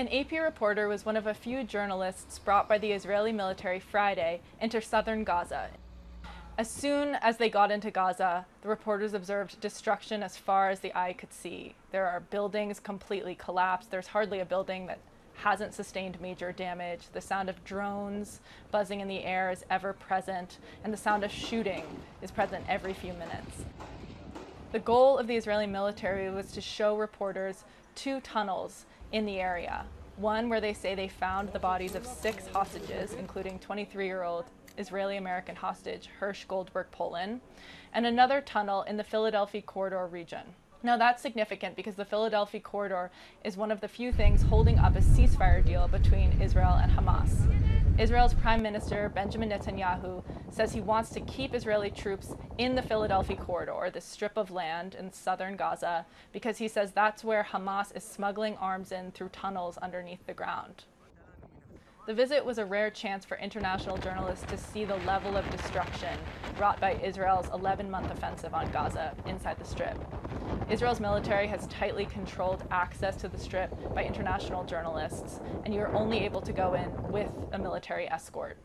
An AP reporter was one of a few journalists brought by the Israeli military Friday into southern Gaza. As soon as they got into Gaza, the reporters observed destruction as far as the eye could see. There are buildings completely collapsed. There's hardly a building that hasn't sustained major damage. The sound of drones buzzing in the air is ever present, and the sound of shooting is present every few minutes. The goal of the Israeli military was to show reporters two tunnels in the area, one where they say they found the bodies of 6 hostages, including 23-year-old Israeli-American hostage Hersh Goldberg-Polin, and another tunnel in the Philadelphia corridor region. Now that's significant because the Philadelphia corridor is one of the few things holding up a ceasefire deal between Israel and Hamas. Israel's Prime Minister Benjamin Netanyahu says he wants to keep Israeli troops in the Philadelphia corridor, this strip of land in southern Gaza, because he says that's where Hamas is smuggling arms in through tunnels underneath the ground. The visit was a rare chance for international journalists to see the level of destruction wrought by Israel's 11-month offensive on Gaza inside the Strip. Israel's military has tightly controlled access to the Strip by international journalists, and you are only able to go in with a military escort.